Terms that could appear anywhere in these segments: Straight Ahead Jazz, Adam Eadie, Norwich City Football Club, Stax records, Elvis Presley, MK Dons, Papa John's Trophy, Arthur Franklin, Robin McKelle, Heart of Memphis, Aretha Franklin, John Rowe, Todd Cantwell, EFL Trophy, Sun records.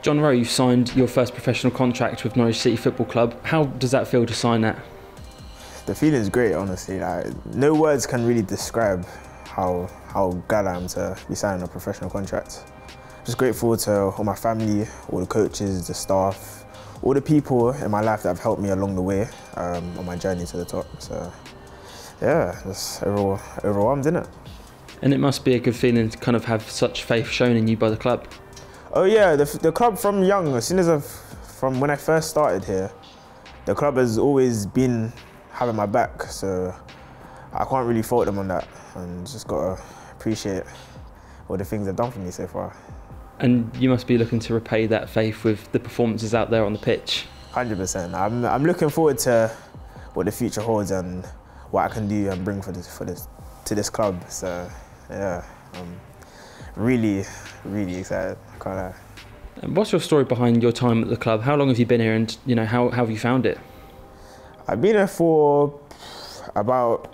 John Rowe, you've signed your first professional contract with Norwich City Football Club. How does that feel to sign that? The feeling's great, honestly. Like, no words can really describe how glad I am to be signing a professional contract. Just grateful to all my family, all the coaches, the staff, all the people in my life that have helped me along the way on my journey to the top. So yeah, just overwhelmed, isn't it? And it must be a good feeling to kind of have such faith shown in you by the club. Oh yeah, the club from young, from when I first started here, the club has always been having my back, so I can't really fault them on that, and just gotta appreciate all the things they've done for me so far. And you must be looking to repay that faith with the performances out there on the pitch. 100%. I'm looking forward to what the future holds and what I can do and bring to this club. So yeah, I'm really excited, I can't lie. And what's your story behind your time at the club? How long have you been here, and you know, how have you found it? I've been here for about,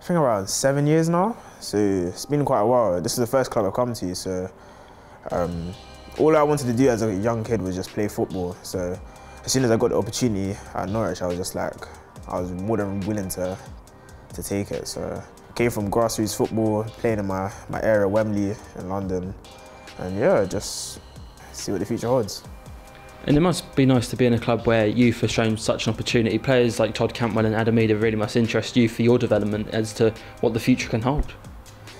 I think, around 7 years now, so it's been quite a while. This is the first club I've come to, so all I wanted to do as a young kid was just play football. So as soon as I got the opportunity at Norwich, I was just like, I was more than willing to take it. So I came from grassroots football, playing in my area, Wembley in London, and yeah, just see what the future holds. And it must be nice to be in a club where youth are shown such an opportunity. Players like Todd Cantwell and Adam Eadie really must interest you for your development as to what the future can hold.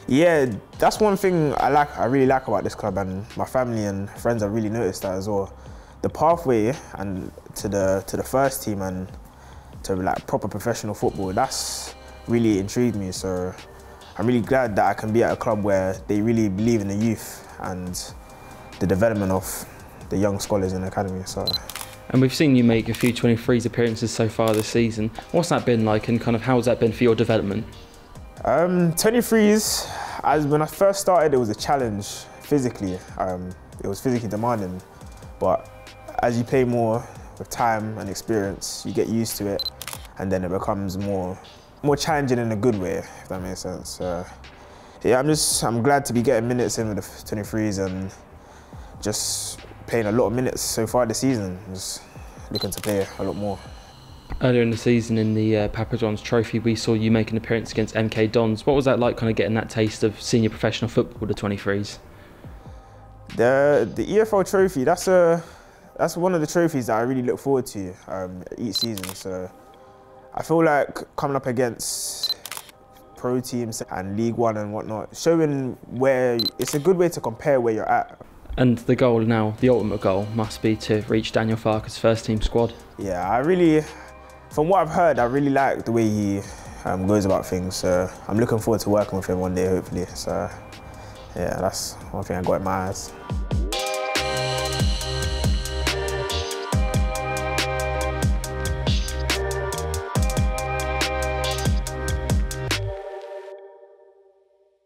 Yeah, that's one thing I really like about this club, and my family and friends have really noticed that as well. The pathway and to the first team and to like proper professional football, that's really intrigued me. So I'm really glad that I can be at a club where they really believe in the youth and the development of the young scholars in the academy. So, and we've seen you make a few 23s appearances so far this season. What's that been like, and kind of how's that been for your development? 23s, as when I first started, it was a challenge physically. It was physically demanding, but as you play more with time and experience, you get used to it, and then it becomes more challenging in a good way, if that makes sense. Yeah, I'm glad to be getting minutes in with the 23s and just playing a lot of minutes so far this season. Just looking to play a lot more. Earlier in the season, in the Papa John's Trophy, we saw you make an appearance against MK Dons. What was that like, kind of getting that taste of senior professional football, the 23s? The EFL Trophy, that's one of the trophies that I really look forward to each season. So I feel like coming up against pro teams and League One and whatnot, showing where it's a good way to compare where you're at. And the goal now, the ultimate goal, must be to reach Daniel Farker's first team squad. Yeah, from what I've heard, I really like the way he goes about things. So I'm looking forward to working with him one day, hopefully. So yeah, that's one thing I got in my eyes.